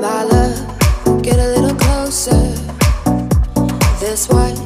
Lala, get a little closer. This one.